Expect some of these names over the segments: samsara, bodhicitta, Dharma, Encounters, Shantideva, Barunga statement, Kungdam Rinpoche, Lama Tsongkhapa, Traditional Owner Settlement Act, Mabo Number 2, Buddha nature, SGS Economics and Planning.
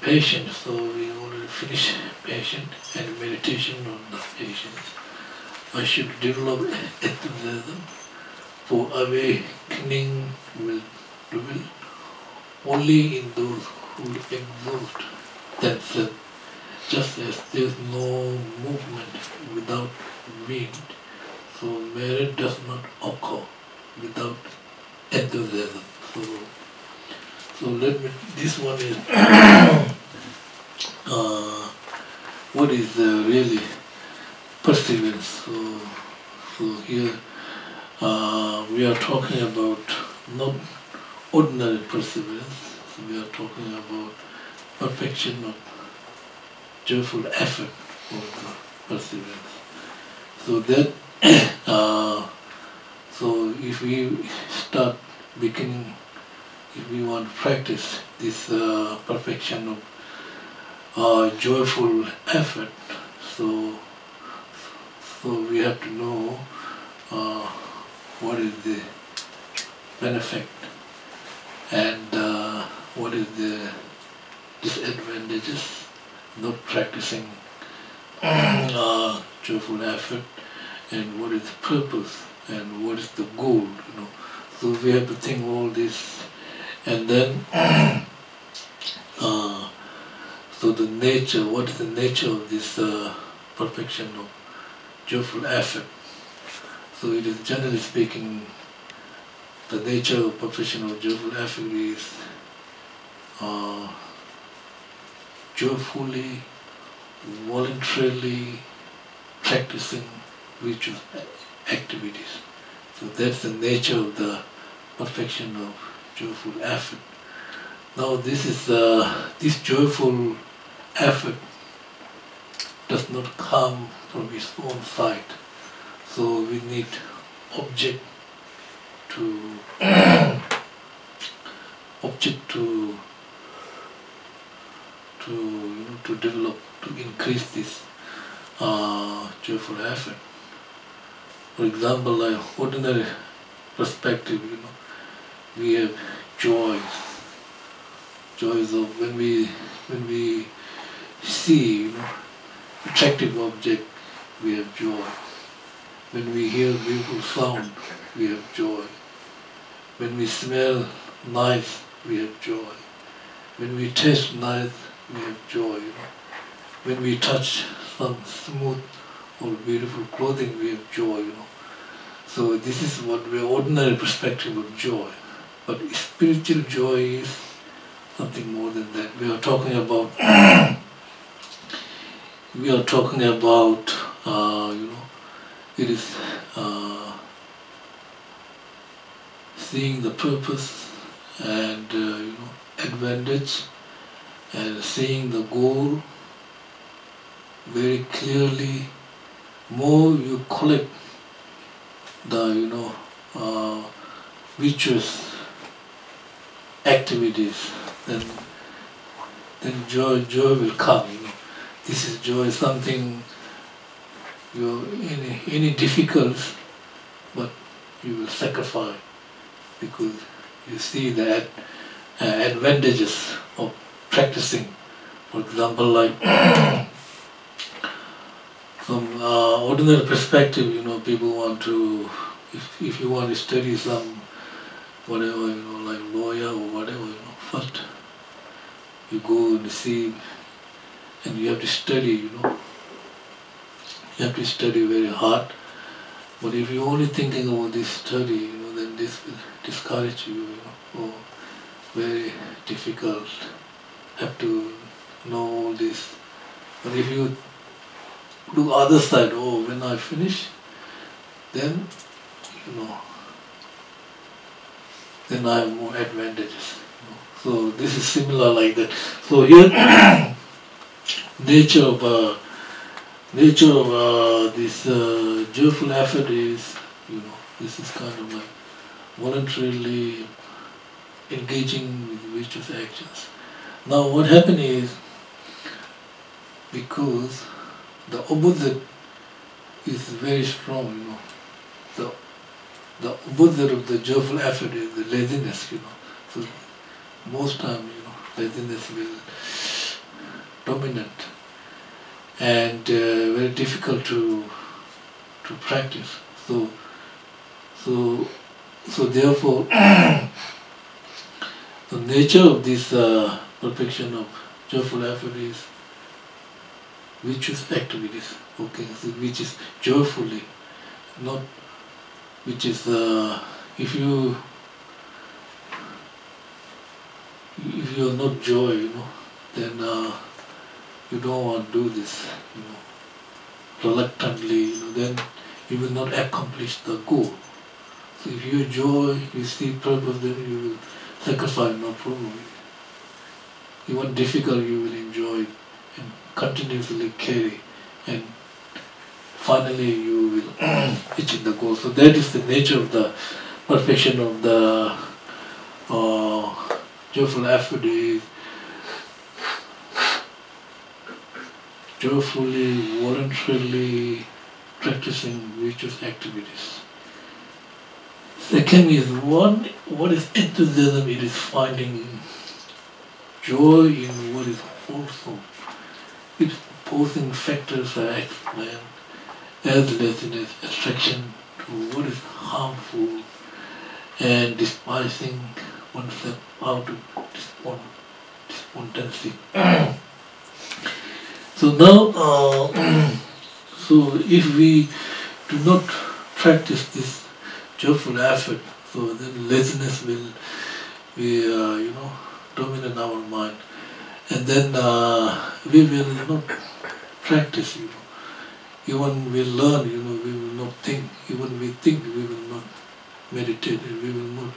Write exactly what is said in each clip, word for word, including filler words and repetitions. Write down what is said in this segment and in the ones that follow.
Patience, so we already finished patient and meditation on the patience. I should develop enthusiasm for awakening will to will only in those who exhaust themselves, just as there is no movement without wind, so merit does not occur without enthusiasm. So, so let me, this one is Uh, what is uh, really perseverance? So, so here uh, we are talking about not ordinary perseverance. We are talking about perfection of joyful effort for perseverance. So that, uh, so if we start beginning, if we want to practice this uh, perfection of Uh, joyful effort, so so we have to know uh, what is the benefit and uh, what is the disadvantages not practicing uh, joyful effort, and what is the purpose and what is the goal, you know. So we have to think all this, and then uh, so the nature, what is the nature of this uh, perfection of joyful effort? So it is, generally speaking, the nature of perfection of joyful effort is uh, joyfully, voluntarily practicing virtuous activities. So that's the nature of the perfection of joyful effort. Now this is uh, this joyful effort does not come from its own side, so we need object to object to to you know, to develop, to increase this uh, joyful effort. For example, like ordinary perspective, you know, we have joy. Joys of when we when we see, you know, attractive object, we have joy. When we hear beautiful sound, we have joy. When we smell nice, we have joy. When we taste nice, we have joy. You know? When we touch some smooth or beautiful clothing, we have joy. You know, so this is what we ordinary perspective of joy. But spiritual joy is something more than that. We are talking about we are talking about uh, you know It is uh, seeing the purpose and uh, you know, advantage, and seeing the goal very clearly. More you collect the you know uh, virtuous activities, then then joy joy will come. You know, this is joy, something you any any difficult, but you will sacrifice because you see the uh, advantages of practicing. For example, like. From uh, ordinary perspective, you know, people want to, if, if you want to study some, whatever, you know, like lawyer or whatever, you know, first you go and see, and you have to study, you know, you have to study very hard. But if you're only thinking about this study, you know, then this will discourage you, you know, or very difficult, have to know all this. But if you look other side, oh, when I finish, then, you know, then I have more advantages. You know. So this is similar like that. So here, nature of, uh, nature of uh, this uh, joyful effort is, you know, this is kind of like voluntarily engaging with virtuous actions. Now what happened is, because the opposite is very strong, you know. The, the opposite of the joyful effort is the laziness, you know. So most time, you know, laziness will dominant and uh, very difficult to to practice. So so so therefore, the nature of this uh, perfection of joyful effort is virtuous activities, okay, so which is joyfully, not, which is, uh, if you, if you are not joy, you know, then uh, you don't want to do this, you know, reluctantly, you know, then you will not accomplish the goal. So if you joy, you see purpose, then you will sacrifice, no problem. Even difficult, you will enjoy it and continuously carry, and finally you will achieve the goal. So that is the nature of the perfection of the uh, joyful effort is joyfully, voluntarily practicing virtuous activities. Second is what, what is enthusiasm? It is finding joy in what is wholesome. Its opposing factors are explained as laziness, attraction to what is harmful, and despising oneself out of despondency. So now, uh, so if we do not practice this joyful effort, so then laziness will be, uh, you know, dominant our mind. And then uh, we will not practice, you know. Even we learn, you know, we will not think. Even we think, we will not meditate. We will not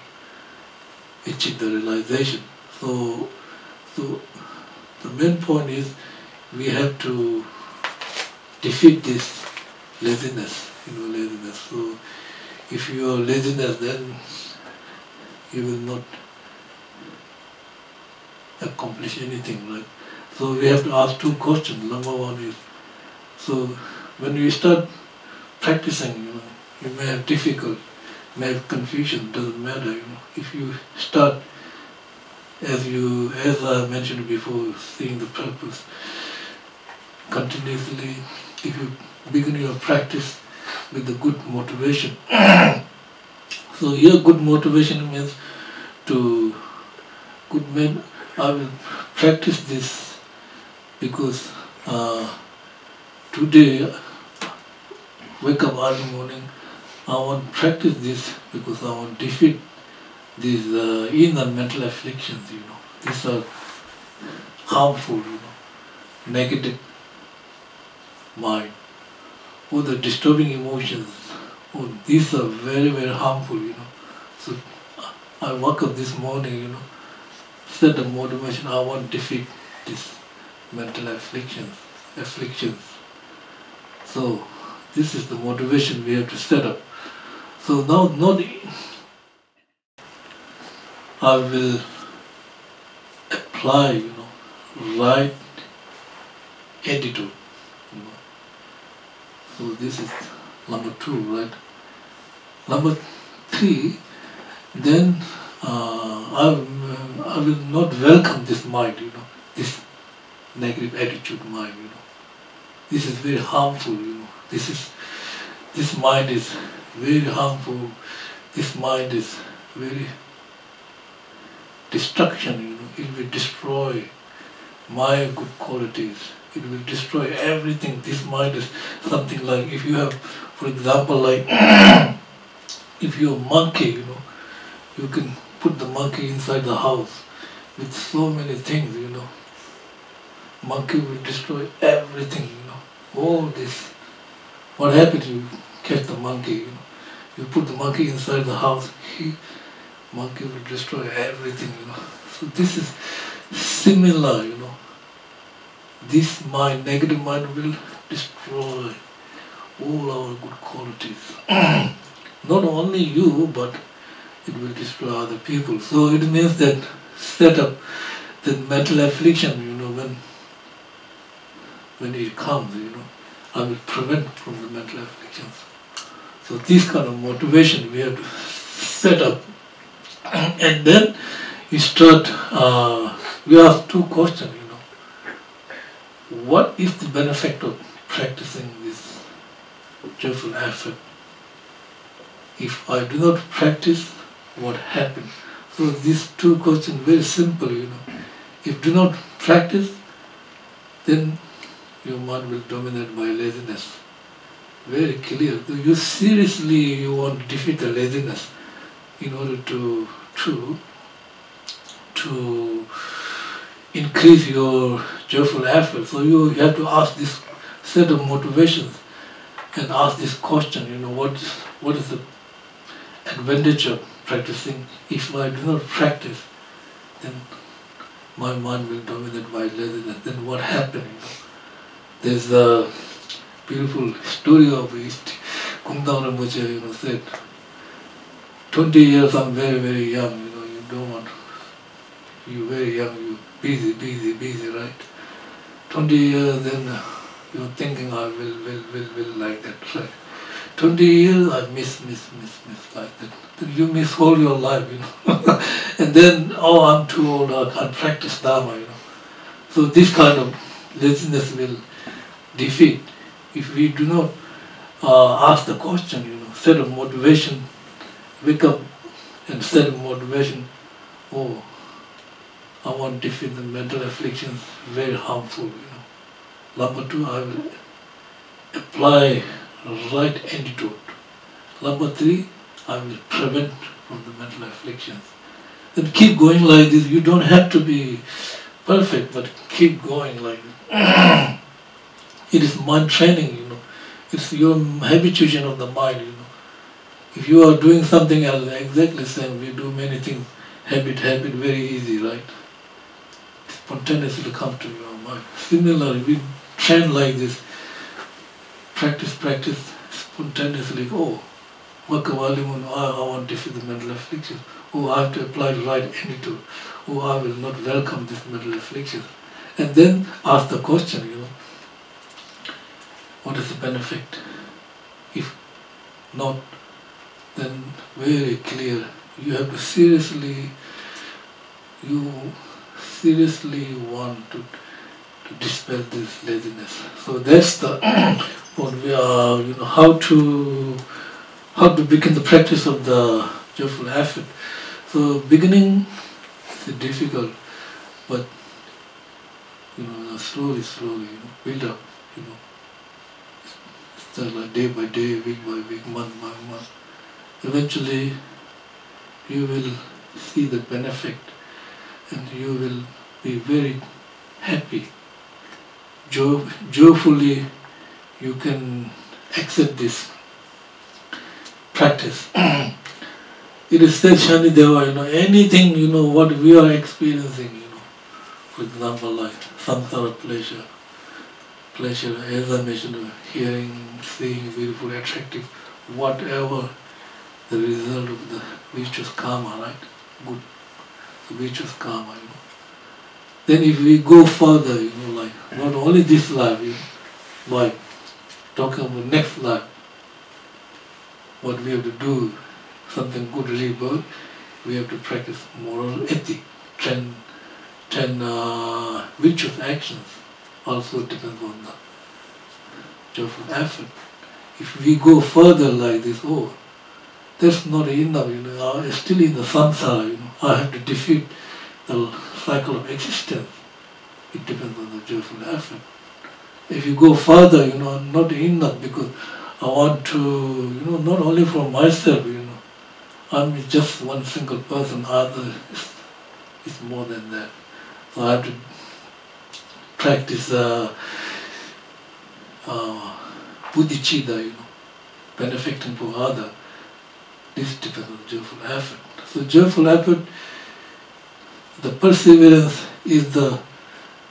achieve the realization. So, so the main point is we have to defeat this laziness, you know, laziness. So, if you are laziness, then you will not accomplish anything, right? So we have to ask two questions. Number one is, so when you start practicing, you know, you may have difficulty, may have confusion, doesn't matter, you know. If you start, as you, as I mentioned before, seeing the purpose continuously, if you begin your practice with a good motivation. So here good motivation means to good men, I will practice this because uh, today, wake up early morning, I want to practice this because I want to defeat these uh, inner mental afflictions, you know. These are harmful, you know, negative mind. all the disturbing emotions, oh, these are very, very harmful, you know. So I woke up this morning, you know, set a motivation, I want to defeat these mental afflictions, afflictions. So this is the motivation we have to set up. So now, not I will apply, you know, right attitude. You know. So this is number two, right? Number three, then uh, I, will, I will not welcome this mind, you know, this negative attitude mind, you know. This is very harmful, you know. This is, this mind is very harmful. This mind is very destruction, you know. It will destroy my good qualities. It will destroy everything. This mind is something like, if you have, for example, like, if you're a monkey, you know, you can put the monkey inside the house with so many things, you know. Monkey will destroy everything, you know, all this. What happens? You catch the monkey, you know. You put the monkey inside the house, he, monkey will destroy everything, you know. So this is similar, you know. This mind, negative mind, will destroy all our good qualities. Not only you, but it will destroy other people. So it means that set up the mental affliction, you know, when when it comes, you know, I will prevent from the mental afflictions. So this kind of motivation we have to set up. And then we start, uh, we ask two questions, you know. What is the benefit of practicing this joyful effort? If I do not practice, what happens? So these two questions very simple, you know. If do not practice, then your mind will dominate by laziness. Very clear. So you seriously you want to defeat the laziness in order to to to increase your joyful effort. So you have to ask this set of motivations and ask this question, you know, what what is the advantage of practicing? If I do not practice, then my mind will dominate by laziness. Then what happens? There's a beautiful story of East Kungdam Rinpoche, you know, said, twenty years I'm very, very young, you know, you don't want, you're very young, you're busy, busy, busy, right? twenty years, then you're thinking, I will, will, will, will, like that, right? twenty years, I miss, miss, miss, miss, like that. Then you miss all your life, you know. And then, oh, I'm too old, I can't practice Dharma, you know. So this kind of laziness will defeat. If we do not uh, ask the question, you know, set of motivation, wake up and set of motivation, oh, I want to defeat the mental afflictions, very harmful, you know. Number two, I will apply right antidote. Number three, I will prevent from the mental afflictions. Then keep going like this. You don't have to be perfect, but keep going like this. It is mind training, you know. It's your habituation of the mind, you know. If you are doing something else, exactly same, we do many things, habit, habit, very easy, right? Spontaneously come to your mind. Similarly, we train like this, practice, practice, spontaneously, oh, Makavalimun, I, I want to defeat the mental affliction. Oh, I have to apply right attitude. Oh, I will not welcome this mental affliction. And then ask the question, you know, what is the benefit? If not, then very clear, you have to seriously, you seriously want to, to dispel this laziness. So that's the, what we are, you know, how to, how to begin the practice of the joyful effort. So beginning is difficult, but, you know, slowly, slowly, you know, build up, you know. Like day by day, week by week, month by month. Eventually, you will see the benefit and you will be very happy. Joy, joyfully, you can accept this practice. It is said, Shantideva, you know, anything, you know, what we are experiencing, you know, for example, like samsara pleasure, pleasure, as I mentioned, hearing, seeing, beautiful, attractive, whatever the result of the virtuous karma, right? Good, the virtuous karma, you know. Then if we go further, you know, like, not only this life, you know, like, talking about next life, what we have to do, something good rebirth, we have to practice moral ethic, ten, ten uh, virtuous actions, also depends on the joyful effort. If we go further like this, oh, that's not enough, you know, I'm still in the samsara, you know, I have to defeat the cycle of existence. It depends on the joyful effort. If you go further, you know, I'm not enough because I want to, you know, not only for myself, you know, I'm just one single person, other is, is more than that. So I have to practice uh, uh, bodhicitta, you know, benefiting for other. This depends on joyful effort. So joyful effort, the perseverance is the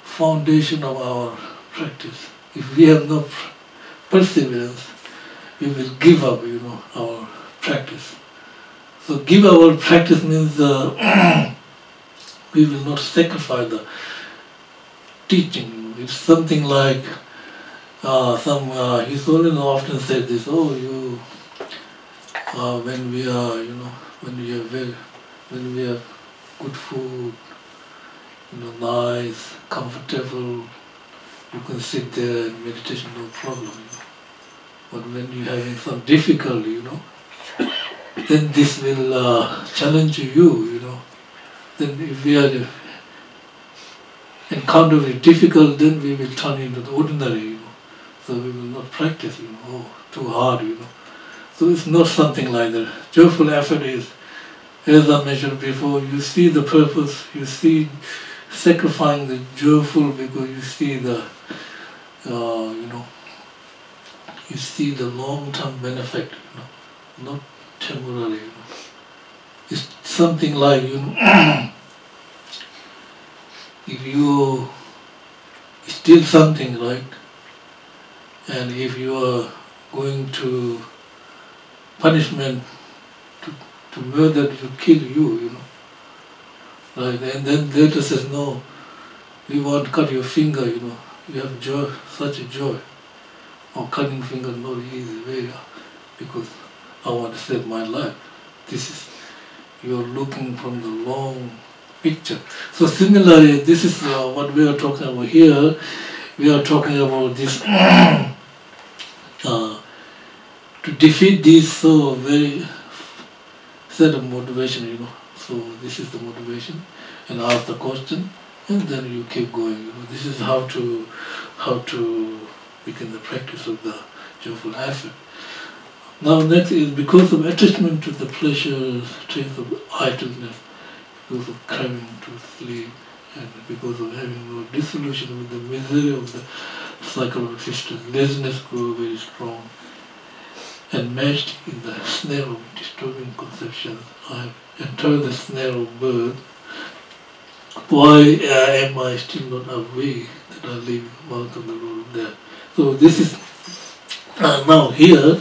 foundation of our practice. If we have no perseverance, we will give up, you know, our practice. So give up our practice means uh, we will not sacrifice the teaching. It's something like uh, some uh, His Holiness often said this. Oh, you uh, when we are, you know, when we are very, when we have good food, you know, nice, comfortable, you can sit there and meditation, no problem. You know. But when you have some difficulty, you know, then this will uh, challenge you, you know. Then if we are uh, encountered with difficult, then we will turn into the ordinary, you know. So we will not practice, you know, oh, too hard, you know. So it's not something like that. Joyful effort is, as I mentioned before, you see the purpose, you see sacrificing the joyful because you see the, uh, you know, you see the long-term benefit, you know, not temporary. You know. It's something like, you know, if you steal something, right, and if you are going to punishment, to murder, to kill you, you know. Right? And then later says, no, we won't cut your finger, you know. You have joy, such a joy. Or cutting finger, not easy way, because I want to save my life. This is, you're looking from the long picture. So similarly, this is uh, what we are talking about here. We are talking about this, uh, to defeat this so very, set of motivation, you know. So this is the motivation, and ask the question, and then you keep going. You know, this is how to how to begin the practice of the joyful effort. Now next is because of attachment to the pleasure, taste of idleness, because of craving to sleep, and because of having no dissolution with the misery of the cycle of existence, laziness grows very strong. And meshed in the snare of disturbing conceptions, I have entered the snare of birth. Why uh, am I still not awake that I live in the mouth of the road there? So this is uh, now here.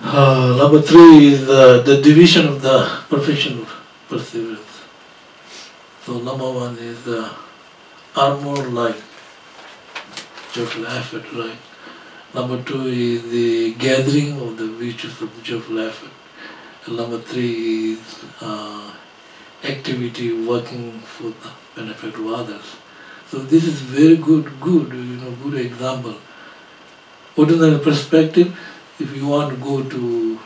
Uh, number three is uh, the division of the perfection of perseverance. So number one is uh, armor-like joyful effort, right? Number two is the gathering of the virtues of the joyful effort. And number three is uh, activity working for the benefit of others. So this is very good, good, you know, good example. Ordinary perspective, if you want to go to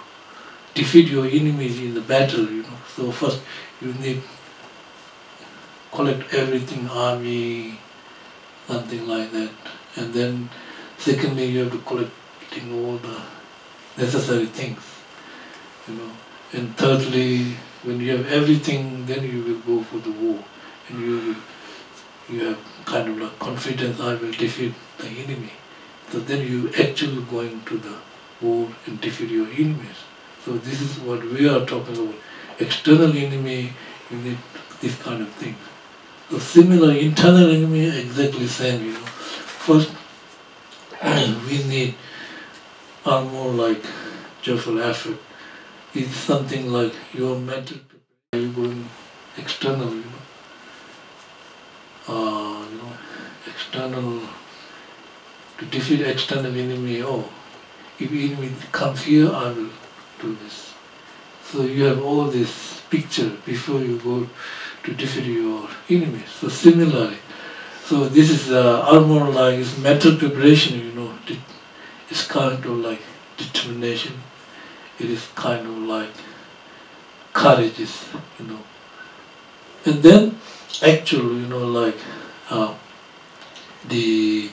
defeat your enemies in the battle, you know, so first you need collect everything, army, something like that, and then secondly, you have to collecting all the necessary things, you know. And thirdly, when you have everything, then you will go for the war, and you you have kind of like confidence, I will defeat the enemy. So then you actually going to the world and defeat your enemies. So this is what we are talking about. External enemy, you need this kind of thing. So similar internal enemy, exactly same, you know. First, we need are more like joyful effort. It's something like your mental preparation, you're going external, you know. Uh, you know, external, to defeat external enemy, oh, if enemy comes here, I will do this. So you have all this picture before you go to defeat your enemies. So similarly, so this is uh, armor like, it's mental preparation, you know, it's kind of like determination, it is kind of like courage, you know. And then actual, you know, like uh, the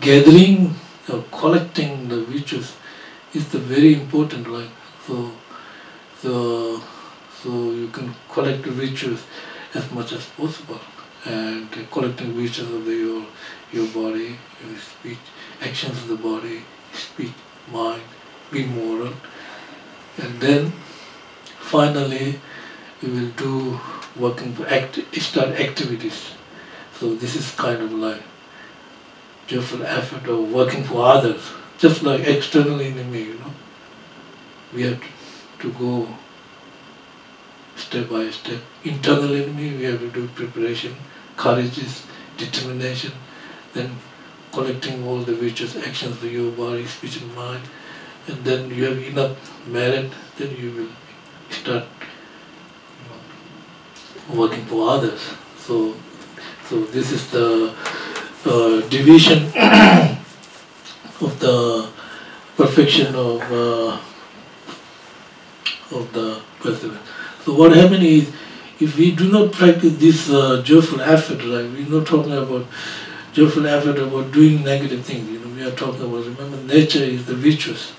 gathering or collecting the virtues is the very important, like so, so, so you can collect the virtues as much as possible, and uh, collecting virtues of the, your your body, your speech, actions of the body, speech, mind, be moral, and then finally we will do working to act, start activities. So this is kind of like joyful effort of working for others, just like external enemy, you know. We have to go step by step. Internal enemy, we have to do preparation, courage, determination, then collecting all the virtuous actions of your body, speech and mind, and then you have enough merit, then you will start working for others. So, so this is the uh, division of the perfection of uh, of the perseverance. So what happens is, if we do not practice this uh, joyful effort, right? We're not talking about joyful effort about doing negative things. You know, we are talking about, remember, nature is the virtuous.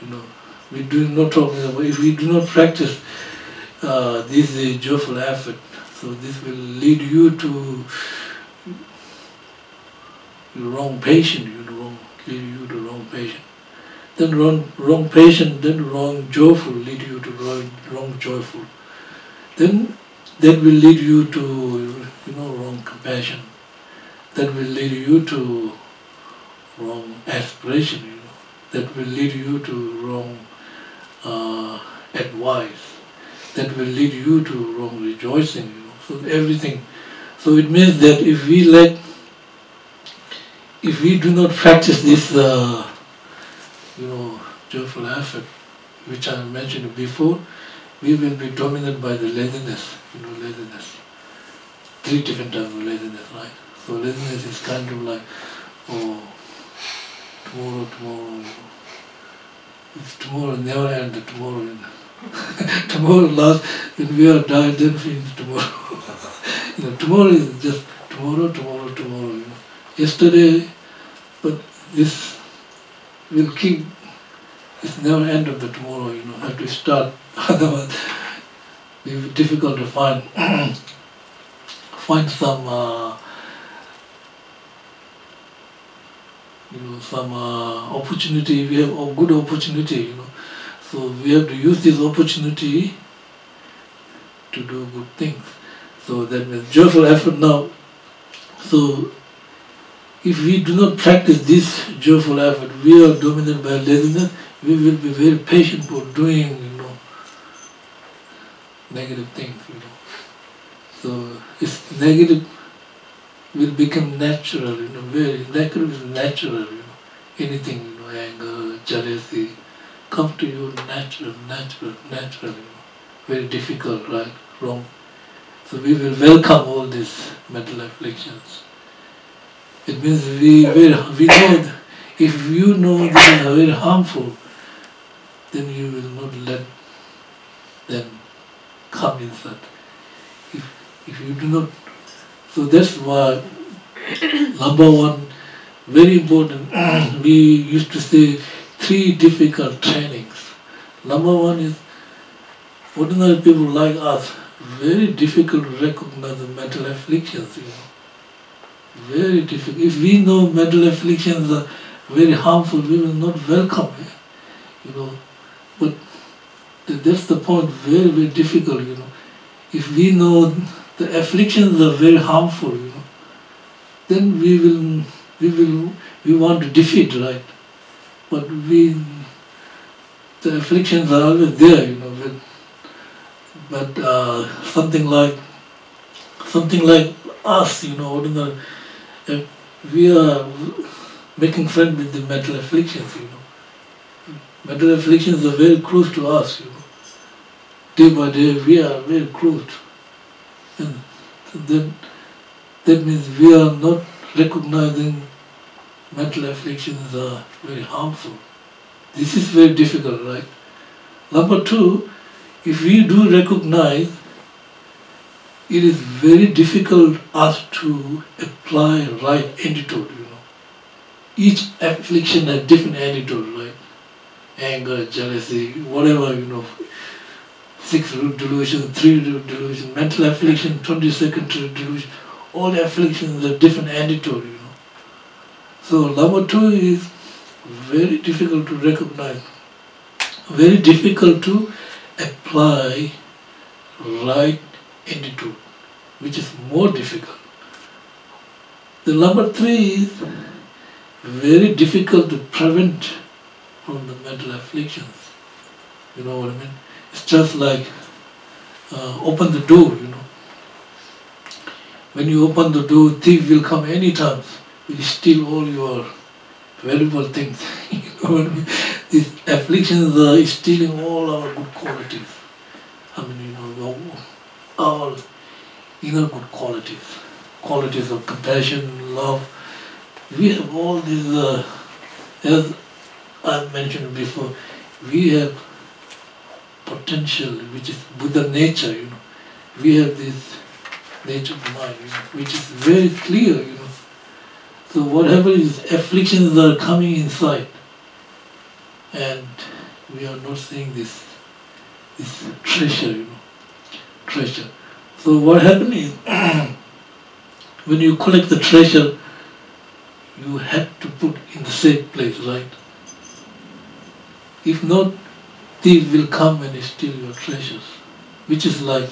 You know, we do not talking about, if we do not practice Uh, this is a joyful effort, so this will lead you to the wrong patient, you know, wrong, lead you to wrong patient. Then wrong, wrong patient, then wrong joyful, lead you to wrong, wrong joyful. Then that will lead you to, you know, wrong compassion. That will lead you to wrong aspiration, you know. That will lead you to wrong uh, advice. That will lead you to wrong rejoicing, you know, so everything. So it means that if we let, if we do not practice this, uh, you know, joyful effort, which I mentioned before, we will be dominated by the laziness, you know, laziness. Three different types of laziness, right? So laziness is kind of like, oh, tomorrow, tomorrow, it's tomorrow, never end, tomorrow, you know. Tomorrow last, when we are dying, then it's tomorrow. You know, tomorrow is just tomorrow, tomorrow, tomorrow. You know. Yesterday, but this will keep, it's never end of the tomorrow, you know, have to start, otherwise it will be difficult to find, find some, uh, you know, some uh, opportunity, we have a good opportunity, you know. So we have to use this opportunity to do good things. So that means joyful effort now. So if we do not practice this joyful effort, we are dominated by laziness, we will be very patient for doing, you know, negative things, you know. So it's negative will become natural, you know, very negative is natural, you know, anything, you know, anger, jealousy, come to you natural, natural, natural, you know. Very difficult, right? Wrong. So we will welcome all these mental afflictions. It means we we, we know that if you know these are very harmful, then you will not let them come inside. If if you do not, so that's why number one, very important. We used to say three difficult trainings. Number one is, ordinary people like us, very difficult to recognize the mental afflictions, you know. Very difficult. If we know mental afflictions are very harmful, we will not welcome, you know. But that's the point, very, very difficult, you know. If we know the afflictions are very harmful, you know, then we will, we will, we want to defeat, right? But we, the afflictions are always there, you know. When, but uh, something like, something like us, you know, ordinary, if we are making friends with the mental afflictions, you know. Mental afflictions are very cruel to us, you know. Day by day we are very cruel. And then that means we are not recognizing mental afflictions are very harmful. This is very difficult, right? Number two, if we do recognize, it is very difficult us to apply right antidote, you know. Each affliction has different antidote, right? Anger, jealousy, whatever, you know. Six root delusion, three root delusion, mental affliction, twenty-second root delusion. All afflictions are different antidote, you know. So number two is very difficult to recognize. Very difficult to apply right attitude, which is more difficult. The number three is very difficult to prevent from the mental afflictions. You know what I mean? It's just like uh, open the door, you know. When you open the door, thief will come anytime. He will steal all your valuable things. You know what I mean? These afflictions are stealing all our good qualities. I mean, you know, our inner good qualities, qualities of compassion, love. We have all these, uh, as I mentioned before, we have potential, which is Buddha nature, you know. We have this nature of mind, you know, which is very clear, you know. So whatever is afflictions are coming inside, and we are not seeing this, this treasure, you know. Treasure. So what happens is, when you collect the treasure, you have to put in the safe place, right? If not, thief will come and steal your treasures. Which is like,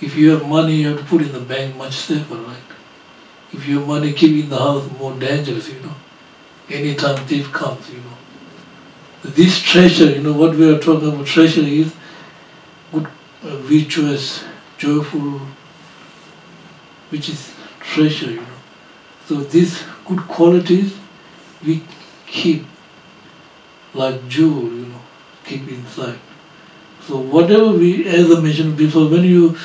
if you have money, you have to put in the bank, much safer, right? If you have money, keep in the house, more dangerous, you know. Anytime thief comes, you know. This treasure, you know, what we are talking about treasure is good, Uh, virtuous, joyful, which is treasure, you know. So these good qualities we keep like jewel, you know, keep inside. So whatever we, as I mentioned before, when you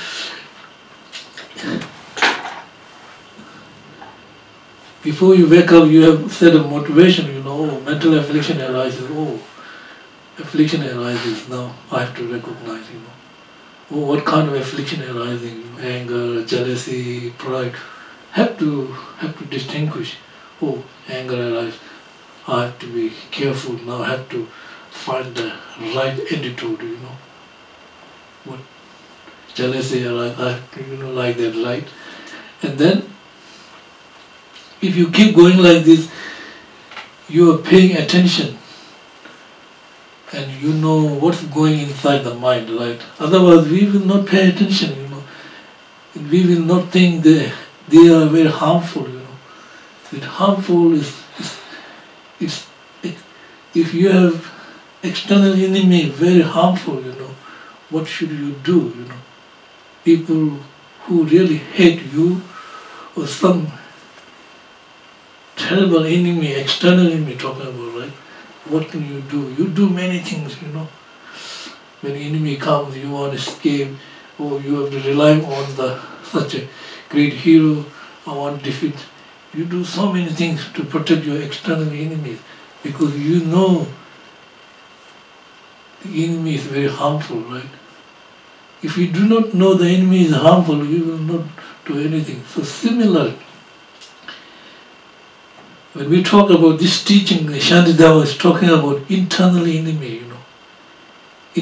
before you wake up, you have set a motivation, you know, oh, mental affliction arises, oh, affliction arises, now I have to recognize, you know. Oh, what kind of affliction arising? Anger, jealousy, pride. Have to have to distinguish. Oh, anger arises. I have to be careful now. I have to find the right attitude. You know. What jealousy arises? I have to, you know, like that, right? And then, if you keep going like this, you are paying attention. And you know what's going inside the mind, right? Otherwise, we will not pay attention, you know. We will not think they, they are very harmful, you know. That harmful is, is, is, is, if you have external enemy, very harmful, you know, what should you do, you know? People who really hate you, or some terrible enemy, external enemy talking about, right? What can you do? You do many things, you know. When enemy comes, you want to escape, or you have to rely on the such a great hero, I want defeat. You do so many things to protect your external enemies, because you know the enemy is very harmful, right? If you do not know the enemy is harmful, you will not do anything. So similarly, when we talk about this teaching, Shantideva is talking about internal enemy, you know.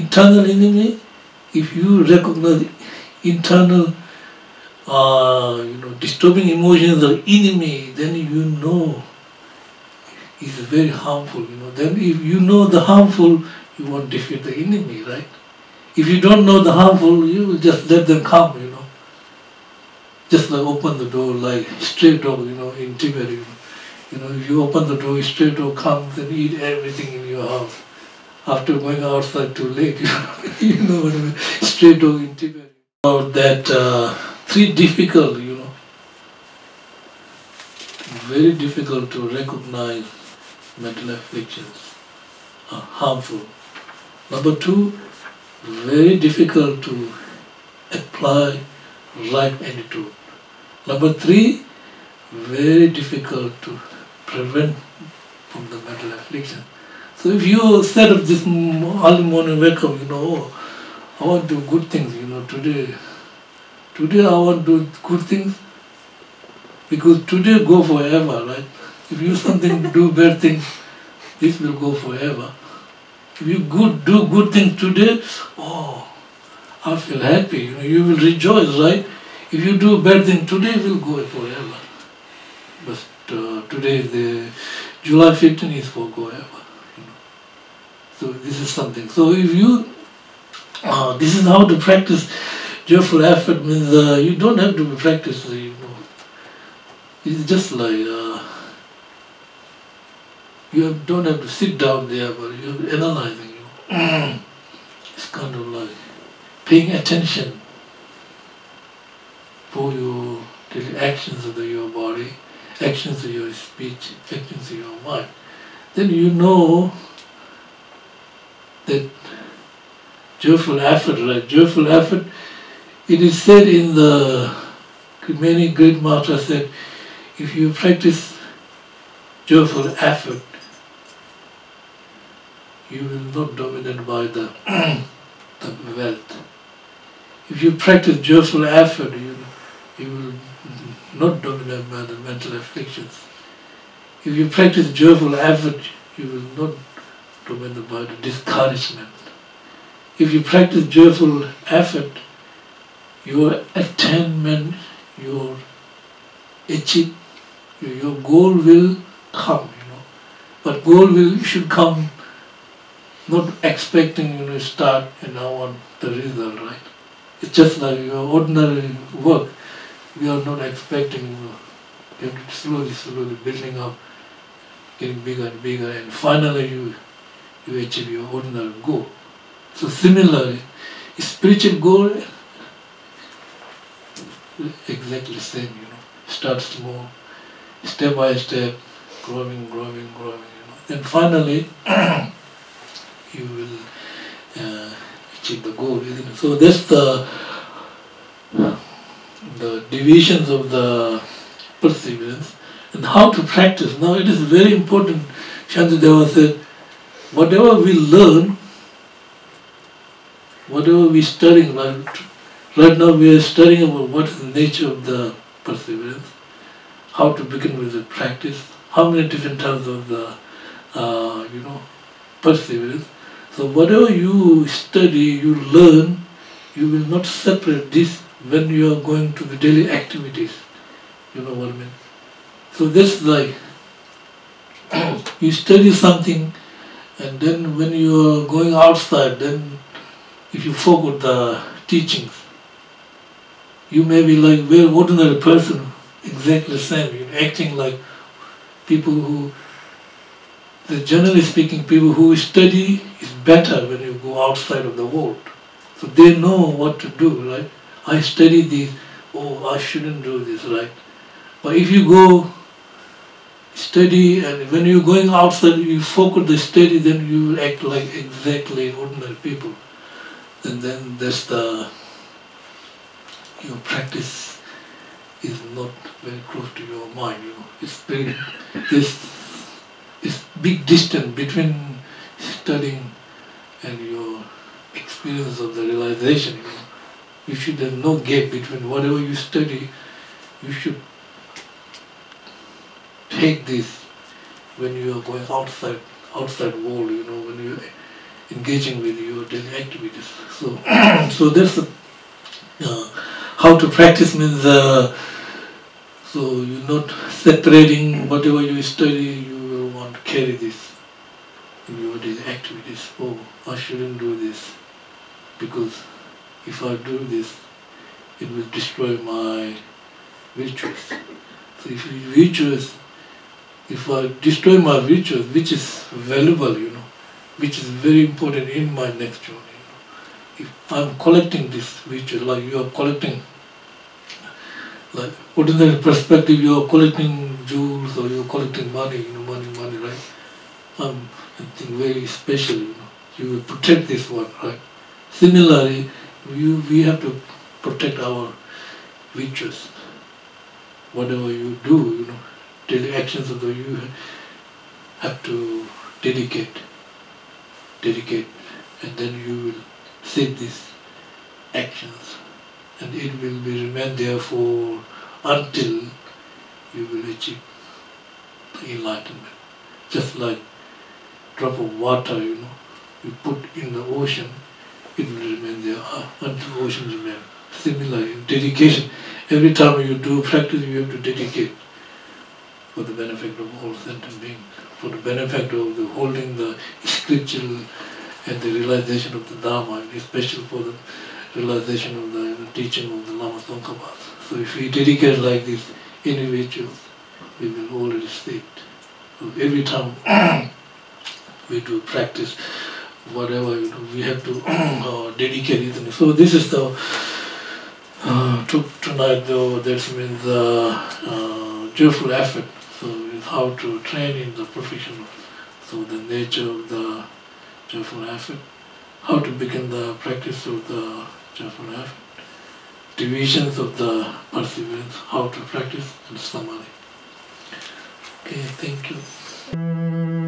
Internal enemy, if you recognize internal, uh, you know, disturbing emotions or enemy, then you know is very harmful, you know. Then if you know the harmful, you won't defeat the enemy, right? If you don't know the harmful, you will just let them come, you know. Just like open the door, like stray dog, you know, in Tibet. You know, you know if you open the door, stray dog comes and eat everything in your house. After going outside too late, you know, you know what I mean, stray dog in Tibet. Or that uh, three difficult, you know, very difficult to recognize mental afflictions are harmful. Number two, very difficult to apply right attitude. Number three, very difficult to prevent from the mental affliction. So if you set up this early morning wake up, you know, oh, I want to do good things, you know, today. Today I want to do good things, because today go forever, right? If you something do bad things, this will go forever. If you good, do good things today, oh, I feel happy, you know, you will rejoice, right? If you do bad things today, it will go forever. But uh, today, the July fifteenth is for go forever, you know. So this is something. So if you Uh, this is how to practice joyful effort. Means uh, you don't have to practice, you know. It's just like uh, you have, don't have to sit down there, but you're analyzing. You know. It's kind of like paying attention for your actions of your body, actions of your speech, actions of your mind. Then you know that joyful effort, right? Joyful effort. It is said in the, many great masters said, if you practice joyful effort, you will not dominate by the, the wealth. If you practice joyful effort, you, you will not dominate by the mental afflictions. If you practice joyful effort, you will not dominate by the discouragement. If you practice joyful effort, your attainment, your achieve, your goal will come, you know. But goal will should come not expecting, you know, start and I want the result, right? It's just like your ordinary work. We are not expecting, you know, you have to slowly, slowly building up, getting bigger and bigger, and finally you you achieve your ordinary goal. So similarly, spiritual goal, exactly same, you know, start small, step by step, growing, growing, growing, you know. Then finally, you will uh, achieve the goal, isn't it? So that's the, the divisions of the perseverance and how to practice. Now it is very important, Shantideva said, whatever we learn, whatever we are studying, right, right now we are studying about what is the nature of the perseverance, how to begin with the practice, how many different types of the, uh, you know, perseverance. So whatever you study, you learn, you will not separate this when you are going to the daily activities. You know what I mean? So that's like, you study something and then when you are going outside, then if you forget the teachings, you may be like very ordinary person, exactly the same, you know, acting like people who, the generally speaking, people who study is better when you go outside of the world. So they know what to do, right? I study this, oh, I shouldn't do this, right? But if you go study and when you're going outside, you focus the study, then you will act like exactly ordinary people. And then that's the, your practice is not very close to your mind, you know. It's big, it's, it's big distance between studying and your experience of the realization, you know. You should have no gap between whatever you study, you should take this when you are going outside, outside world, you know, when you engaging with your daily activities. So, so that's a, uh, how to practice means, uh, so you're not separating whatever you study, you will want to carry this in your daily activities. Oh, I shouldn't do this, because if I do this, it will destroy my virtues. So if virtuous, if I destroy my virtues, which is valuable, you know, which is very important in my next journey, you know, if I'm collecting this virtue, like you are collecting, like ordinary perspective, you are collecting jewels or you are collecting money, you know, money, money, right? I'm something very special, you know. You will protect this one, right? Similarly, you, we have to protect our virtues. Whatever you do, you know, daily actions of the you have to dedicate, dedicate, and then you will see these actions, and it will be remain there for until you will achieve the enlightenment. Just like drop of water, you know, you put in the ocean, it will remain there until the ocean remains. Similarly, dedication. Every time you do practice, you have to dedicate for the benefit of all sentient beings, for the benefit of the holding the scriptural and the realization of the Dharma, and especially for the realization of the, you know, teaching of the Lama Tsongkhapa. So if we dedicate like this individuals, we will already see it. So every time we do practice, whatever you do, we have to uh, dedicate it. So this is the uh, to, tonight though, that means uh, uh, joyful effort. So it's how to train in the professional. So the nature of the joyful effort, how to begin the practice of the joyful effort, divisions of the perseverance, how to practice, and summary. Okay, thank you.